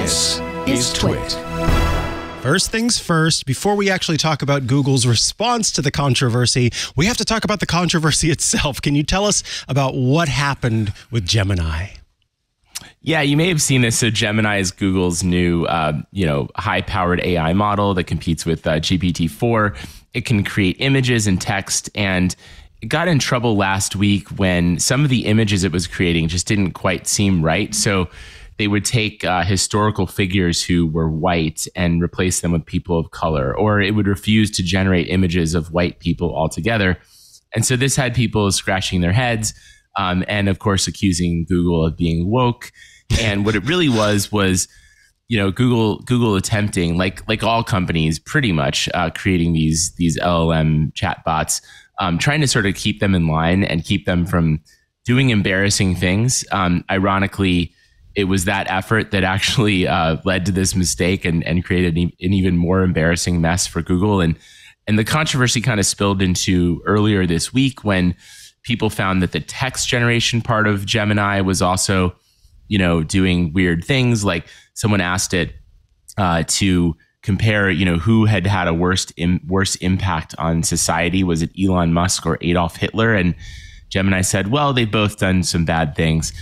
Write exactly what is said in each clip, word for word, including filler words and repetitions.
This is TWiT. First things first, before we actually talk about Google's response to the controversy, we have to talk about the controversy itself. Can you tell us about what happened with Gemini? Yeah, you may have seen this. So Gemini is Google's new, uh, you know, high-powered A I model that competes with uh, G P T four. It can create images and text, and it got in trouble last week when some of the images it was creating just didn't quite seem right. So they would take uh, historical figures who were white and replace them with people of color, or it would refuse to generate images of white people altogether. And so this had people scratching their heads. Um, and of course, accusing Google of being woke. And what it really was, was, you know, Google, Google attempting, like like all companies, pretty much uh, creating these these L L M chatbots, um, trying to sort of keep them in line and keep them from doing embarrassing things. Um, ironically, it was that effort that actually uh, led to this mistake and, and created an even more embarrassing mess for Google. And, and the controversy kind of spilled into earlier this week when people found that the text generation part of Gemini was also, you know, doing weird things. Like someone asked it uh, to compare, you know, who had had a worst im- worst impact on society. Was it Elon Musk or Adolf Hitler? And Gemini said, well, they've both done some bad things.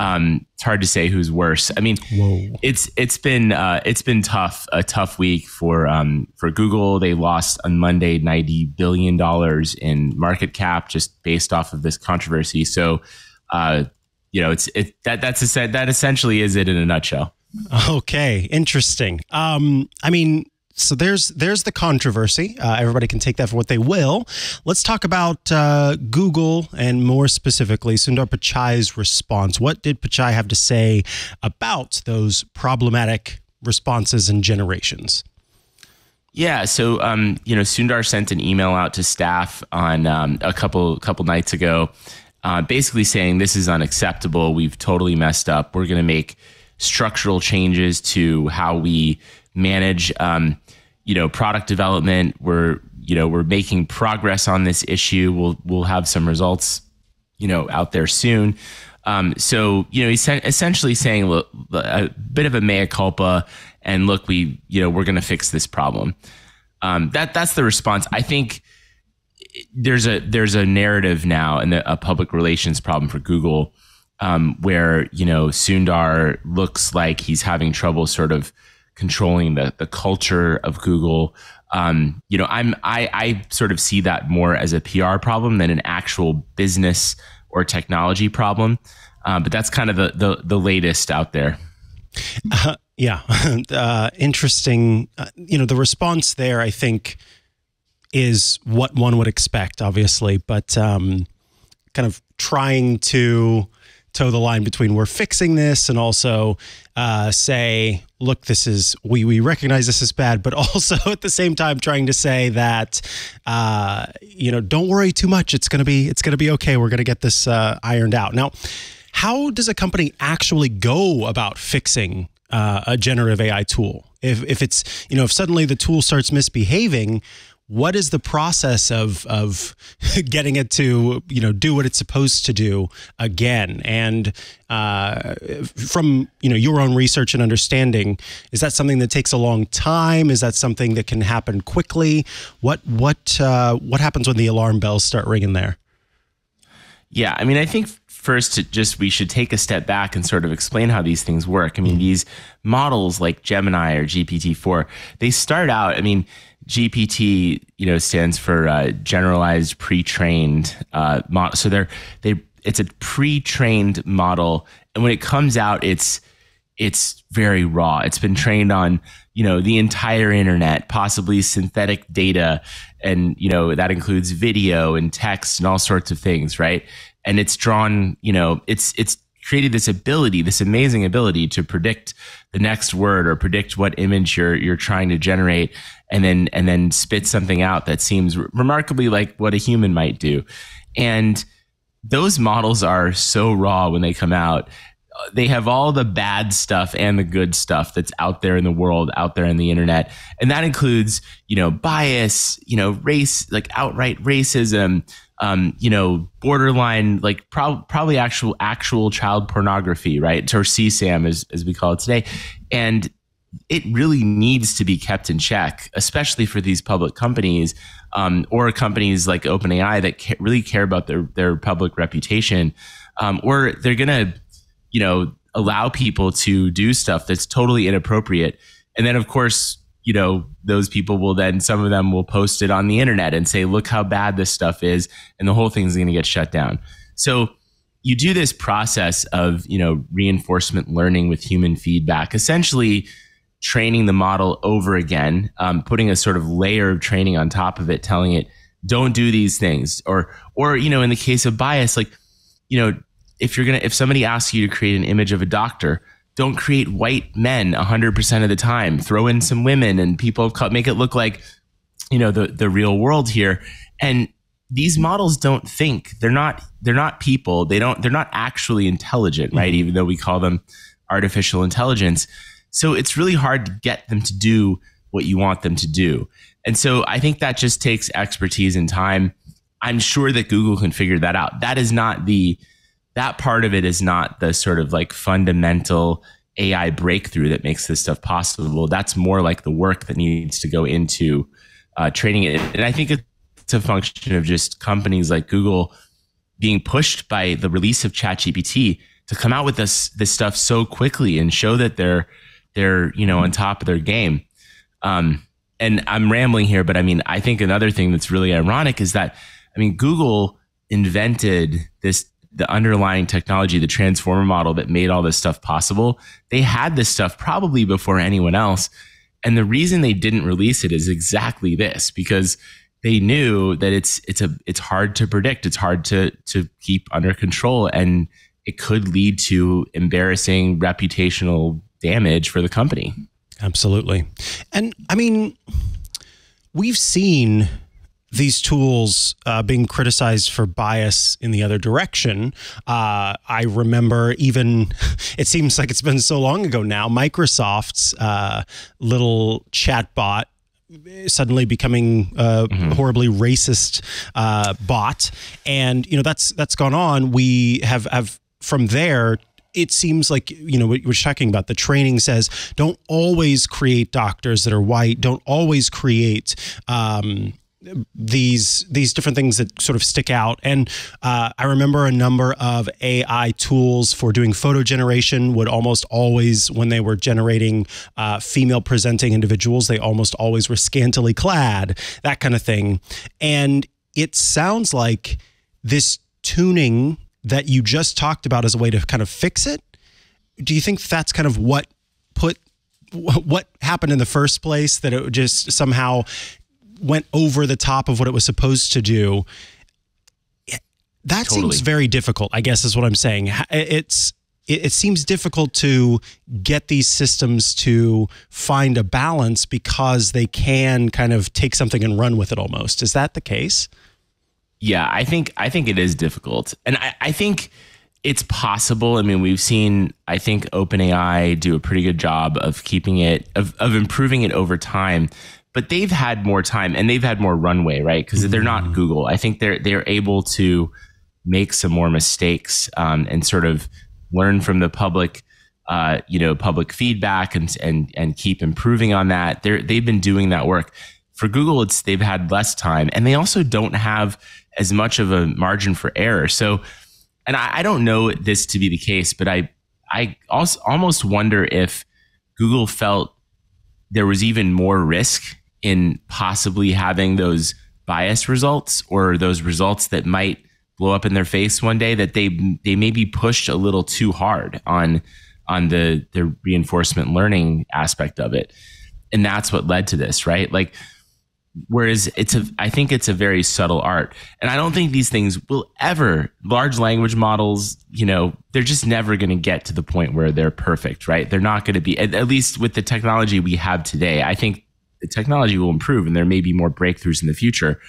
Um, it's hard to say who's worse. I mean, Whoa. it's it's been uh, it's been tough, a tough week for um, for Google. They lost on Monday ninety billion dollars in market cap just based off of this controversy. So, uh, you know, it's it that that's a, that essentially is it in a nutshell. Okay, interesting. Um, I mean. So there's there's the controversy. Uh, everybody can take that for what they will. Let's talk about uh, Google and more specifically Sundar Pichai's response. What did Pichai have to say about those problematic responses and generations? Yeah, so um, you know, Sundar sent an email out to staff on um, a couple couple nights ago, uh, basically saying this is unacceptable. We've totally messed up. We're going to make structural changes to how we manage, um, you know, product development. We're, you know, we're making progress on this issue. We'll, we'll have some results, you know, out there soon. Um, so, you know, he's essentially saying look, a bit of a mea culpa, and look, we, you know, we're going to fix this problem. Um, that that's the response. I think there's a there's a narrative now and a public relations problem for Google, um, where, you know, Sundar looks like he's having trouble sort of controlling the the culture of Google. Um, you know, I'm I I sort of see that more as a P R problem than an actual business or technology problem. Uh, but that's kind of the the, the latest out there. Uh, yeah, uh, interesting. Uh, you know, the response there, I think, is what one would expect, obviously, but um, kind of trying to toe the line between we're fixing this and also uh, say, look, this is, we, we recognize this is bad, but also at the same time trying to say that, uh, you know, don't worry too much. It's going to be, it's going to be okay. We're going to get this uh, ironed out. Now, how does a company actually go about fixing uh, a generative A I tool? If, if it's, you know, if suddenly the tool starts misbehaving, what is the process of of getting it to, you know, do what it's supposed to do again? And uh, from, you know, your own research and understanding, is that something that takes a long time? Is that something that can happen quickly? What what uh, what happens when the alarm bells start ringing there? Yeah, I mean, I think first to just we should take a step back and sort of explain how these things work. I mean, mm-hmm. these models like Gemini or G P T four, they start out, I mean, G P T, you know, stands for uh, generalized pre-trained uh, model. So they're they it's a pre-trained model, and when it comes out, it's it's very raw. It's been trained on, you know, the entire internet, possibly synthetic data, and you know that includes video and text and all sorts of things, right? And it's drawn, you know, it's it's created this ability, this amazing ability to predict the next word or predict what image you're you're trying to generate, and then and then spit something out that seems remarkably like what a human might do. And those models are so raw when they come out. They have all the bad stuff and the good stuff that's out there in the world, out there in the internet. And that includes, you know, bias, you know, race, like outright racism, um, you know, borderline, like pro- probably actual actual child pornography, right? Or C SAM, as, as we call it today. And it really needs to be kept in check, especially for these public companies, um, or companies like OpenAI that ca- really care about their, their public reputation, um, or they're going to, you know, allow people to do stuff that's totally inappropriate. And then, of course, you know, those people will then, some of them will post it on the internet and say, look how bad this stuff is. And the whole thing's going to get shut down. So you do this process of, you know, reinforcement learning with human feedback, essentially training the model over again, um, putting a sort of layer of training on top of it, telling it, don't do these things. Or, or, you know, in the case of bias, like, you know, if you're going to, if somebody asks you to create an image of a doctor, don't create white men one hundred percent of the time. Throw in some women and people, make it look like, you know, the, the real world here. And these models don't think. They're not, they're not people. They don't, they're not actually intelligent, right? Mm-hmm. Even though we call them artificial intelligence. So it's really hard to get them to do what you want them to do. And so I think that just takes expertise and time. I'm sure that Google can figure that out. That is not the, that part of it is not the sort of like fundamental A I breakthrough that makes this stuff possible. That's more like the work that needs to go into uh, training it. And I think it's a function of just companies like Google being pushed by the release of ChatGPT to come out with this, this stuff so quickly and show that they're, they're, you know, on top of their game. Um, and I'm rambling here, but I mean, I think another thing that's really ironic is that, I mean, Google invented this, the underlying technology, the transformer model that made all this stuff possible. They had this stuff probably before anyone else. And the reason they didn't release it is exactly this, because they knew that it's, it's a, it's hard to predict. It's hard to, to keep under control, and it could lead to embarrassing reputational damage for the company. Absolutely. And I mean, we've seen these tools uh, being criticized for bias in the other direction. Uh, I remember even, it seems like it's been so long ago now, Microsoft's uh, little chatbot suddenly becoming a mm-hmm. horribly racist uh, bot. And, you know, that's, that's gone on. We have, have from there, it seems like, you know, what we're talking about, the training says, don't always create doctors that are white. Don't always create um, these these different things that sort of stick out. And uh, I remember a number of A I tools for doing photo generation would almost always, when they were generating uh, female presenting individuals, they almost always were scantily clad, that kind of thing. And it sounds like this tuning that you just talked about as a way to kind of fix it. Do you think that's kind of what put, what happened in the first place, that it just somehow went over the top of what it was supposed to do? That totally seems very difficult, I guess is what I'm saying. It's, it, it seems difficult to get these systems to find a balance, because they can kind of take something and run with it almost. Is that the case? Yeah, I think I think it is difficult. And I, I think it's possible. I mean, we've seen, I think OpenAI do a pretty good job of keeping it, of, of improving it over time. But they've had more time and they've had more runway, right? Because mm-hmm. they're not Google. I think they're they're able to make some more mistakes um, and sort of learn from the public, uh, you know, public feedback and and and keep improving on that. They're, they've been doing that work. For Google, it's they've had less time, and they also don't have as much of a margin for error. So, and I, I don't know this to be the case, but I I also almost wonder if Google felt there was even more risk in possibly having those biased results, or those results that might blow up in their face one day, that they they maybe pushed a little too hard on on the the reinforcement learning aspect of it, and that's what led to this, right? Like. Whereas it's a, I think it's a very subtle art, and I don't think these things will ever, large language models, you know, they're just never going to get to the point where they're perfect, right? They're not going to be, at, at least with the technology we have today. I think the technology will improve, and there may be more breakthroughs in the future,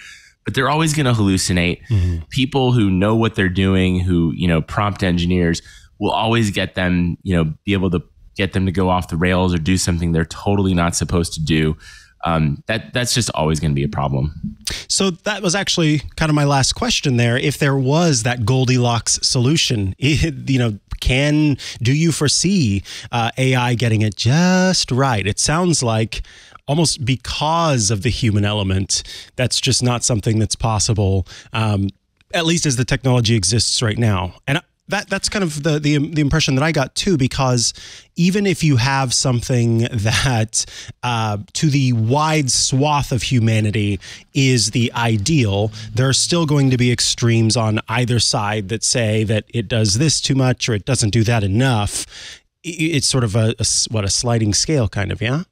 but they're always going to hallucinate. Mm-hmm. People who know what they're doing, who, you know, prompt engineers will always get them, you know, be able to get them to go off the rails or do something they're totally not supposed to do. Um, that that's just always going to be a problem. So that was actually kind of my last question there. If there was that Goldilocks solution, it, you know, can, do you foresee uh, A I getting it just right? It sounds like almost because of the human element, that's just not something that's possible, um, at least as the technology exists right now. And That, that's kind of the, the the impression that I got too, because even if you have something that uh, to the wide swath of humanity is the ideal, there are still going to be extremes on either side that say that it does this too much or it doesn't do that enough. It's sort of a, a what a sliding scale kind of, yeah?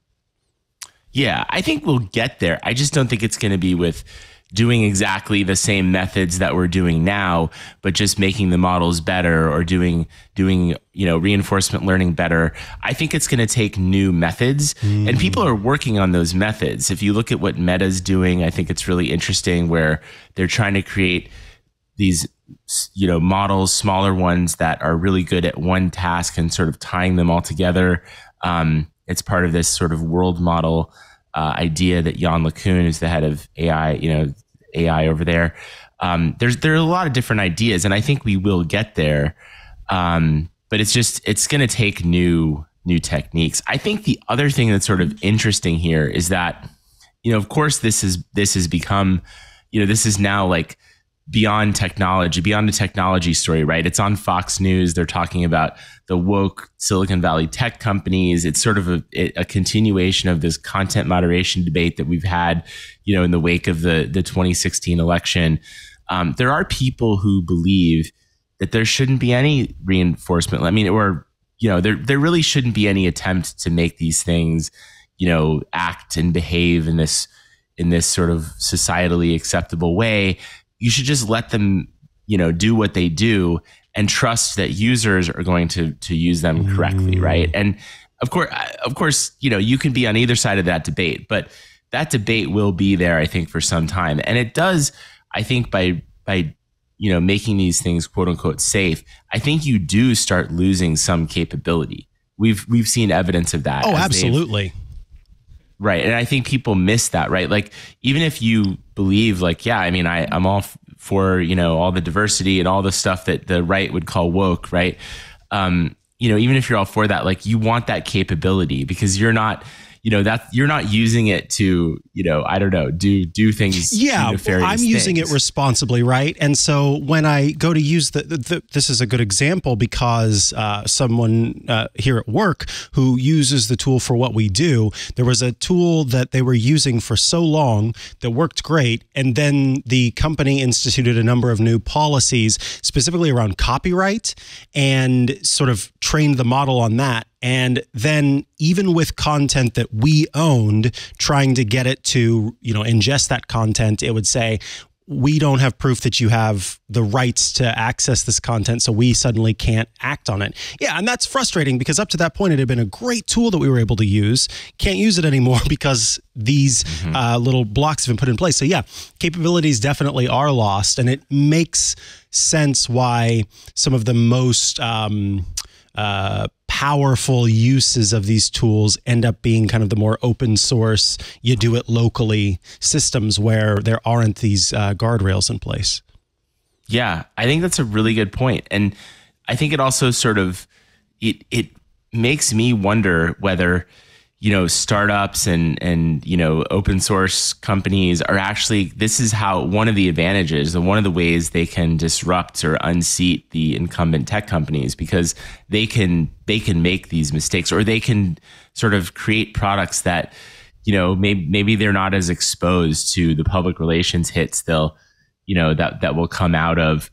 Yeah, I think we'll get there. I just don't think it's going to be with doing exactly the same methods that we're doing now, but just making the models better or doing doing you know reinforcement learning better. I think it's going to take new methods, mm. and people are working on those methods. If you look at what Meta's doing, I think it's really interesting where they're trying to create these you know models, smaller ones that are really good at one task and sort of tying them all together. Um, it's part of this sort of world model Uh, idea that Jan LeCun, who's the head of A I, you know, A I over there. Um, there's there are a lot of different ideas, and I think we will get there. Um, but it's just it's going to take new new techniques. I think the other thing that's sort of interesting here is that, you know, of course this is this has become, you know, this is now like beyond technology, beyond the technology story, right? It's on Fox News. They're talking about the woke Silicon Valley tech companies. It's sort of a, a continuation of this content moderation debate that we've had, you know, in the wake of the, the twenty sixteen election. Um, there are people who believe that there shouldn't be any reinforcement. I mean, or, you know, there, there really shouldn't be any attempt to make these things, you know, act and behave in this, in this sort of societally acceptable way. You should just let them, you know, do what they do and trust that users are going to to use them correctly, mm. right? And of course, of course, you know, you can be on either side of that debate, but that debate will be there, I think, for some time. And it does, I think, by by you know making these things quote unquote safe, I think you do start losing some capability. We've we've seen evidence of that. Oh, absolutely. Right. And I think people miss that, right? Like, even if you believe like, yeah, I mean, I, I'm all for, you know, all the diversity and all the stuff that the right would call woke, right? Um, you know, even if you're all for that, like, you want that capability because you're not, you know, that you're not using it to, you know, I don't know, do, do things. Yeah. Well, I'm using things. It responsibly. Right. And so when I go to use the, the, the this is a good example because uh, someone uh, here at work who uses the tool for what we do, there was a tool that they were using for so long that worked great. And then the company instituted a number of new policies specifically around copyright and sort of trained the model on that. And then even with content that we owned, trying to get it to, you know, ingest that content, it would say, we don't have proof that you have the rights to access this content, so we suddenly can't act on it. Yeah, and that's frustrating because up to that point, it had been a great tool that we were able to use. Can't use it anymore because these mm-hmm. uh, little blocks have been put in place. So yeah, capabilities definitely are lost, and it makes sense why some of the most um, uh, powerful uses of these tools end up being kind of the more open source, you do it locally systems where there aren't these uh, guardrails in place. Yeah, I think that's a really good point. And I think it also sort of, it it makes me wonder whether, you know, startups and, and you know, open source companies are actually, this is how one of the advantages and one of the ways they can disrupt or unseat the incumbent tech companies, because they can, they can make these mistakes, or they can sort of create products that, you know, maybe, maybe they're not as exposed to the public relations hits they'll, you know, that, that will come out of,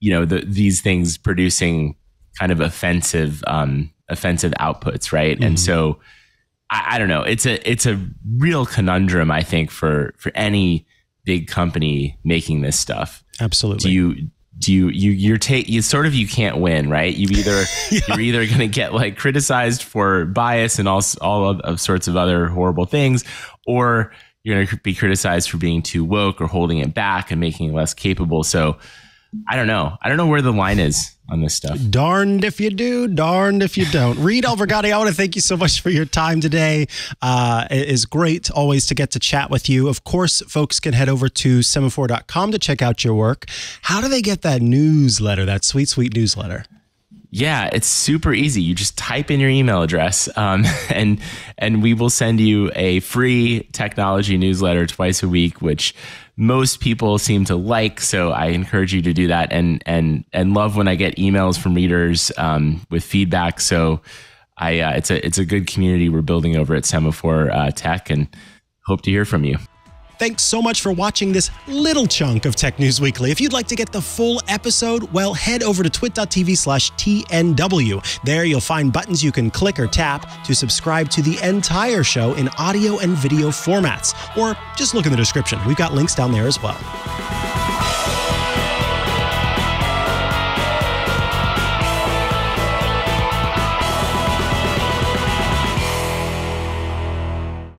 you know, the, these things producing kind of offensive, um, offensive outputs. Right. Mm-hmm. And so, I don't know. It's a it's a real conundrum, I think, for for any big company making this stuff. Absolutely. Do you do you you you're take you sort of you can't win, right? You either yeah. you're either going to get like criticized for bias and all all of, of sorts of other horrible things, or you're going to be criticized for being too woke or holding it back and making it less capable. So I don't know. I don't know where the line is on this stuff. Darned if you do, darned if you don't. Reed Albergotti, I want to thank you so much for your time today. Uh, it is great always to get to chat with you. Of course, folks can head over to semafor dot com to check out your work. How do they get that newsletter, that sweet, sweet newsletter? Yeah, it's super easy. You just type in your email address um, and and we will send you a free technology newsletter twice a week, which most people seem to like. So I encourage you to do that, and and and love when I get emails from readers um, with feedback. So I uh, it's a it's a good community we're building over at Semafor uh, Tech, and hope to hear from you. Thanks so much for watching this little chunk of Tech News Weekly. If you'd like to get the full episode, well, head over to twit dot t v slash T N W. There you'll find buttons you can click or tap to subscribe to the entire show in audio and video formats. Or just look in the description. We've got links down there as well.